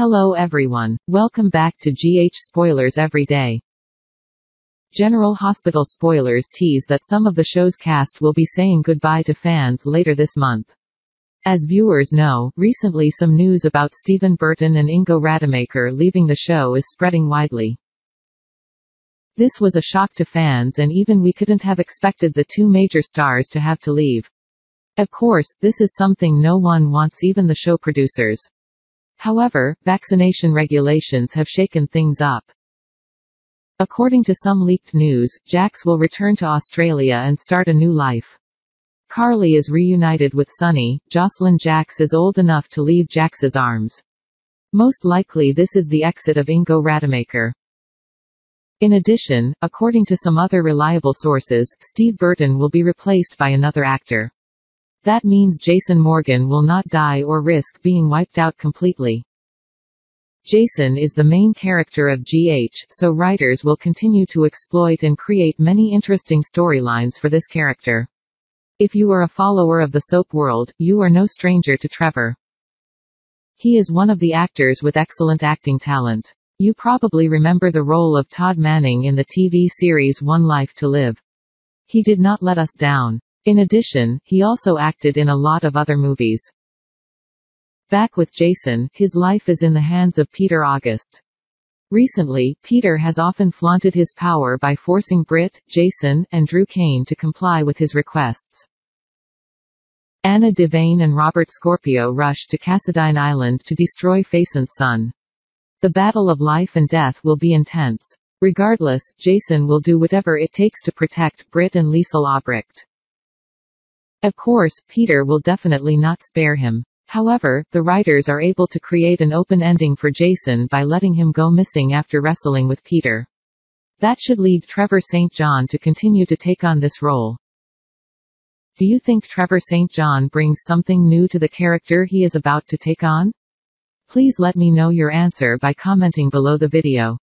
Hello everyone, welcome back to GH Spoilers Every Day. General Hospital spoilers tease that some of the show's cast will be saying goodbye to fans later this month. As viewers know, recently some news about Steve Burton and Ingo Rademacher leaving the show is spreading widely. This was a shock to fans, and even we couldn't have expected the two major stars to have to leave. Of course, this is something no one wants, even the show producers. However, vaccination regulations have shaken things up. According to some leaked news, Jax will return to Australia and start a new life. Carly is reunited with Sonny. Jocelyn Jax is old enough to leave Jax's arms. Most likely this is the exit of Ingo Rademacher. In addition, according to some other reliable sources, Steve Burton will be replaced by another actor. That means Jason Morgan will not die or risk being wiped out completely. Jason is the main character of GH, so writers will continue to exploit and create many interesting storylines for this character. If you are a follower of the soap world, you are no stranger to Trevor. He is one of the actors with excellent acting talent. You probably remember the role of Todd Manning in the TV series One Life to Live. He did not let us down. In addition, he also acted in a lot of other movies. Back with Jason, his life is in the hands of Peter August. Recently, Peter has often flaunted his power by forcing Britt, Jason, and Drew Cain to comply with his requests. Anna Devane and Robert Scorpio rush to Cassadine Island to destroy Jason's son. The battle of life and death will be intense. Regardless, Jason will do whatever it takes to protect Britt and Liesl Obrecht. Of course, Peter will definitely not spare him. However, the writers are able to create an open ending for Jason by letting him go missing after wrestling with Peter. That should lead Trevor St. John to continue to take on this role. Do you think Trevor St. John brings something new to the character he is about to take on? Please let me know your answer by commenting below the video.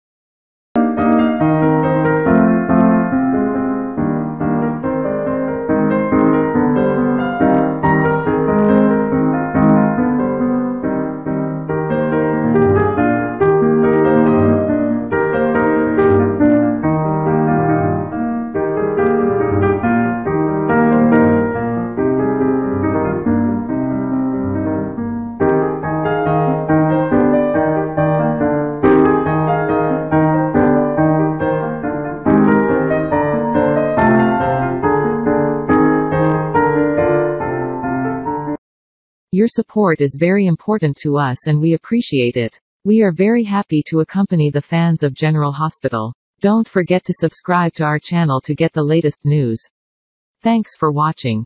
Your support is very important to us and we appreciate it. We are very happy to accompany the fans of General Hospital. Don't forget to subscribe to our channel to get the latest news. Thanks for watching.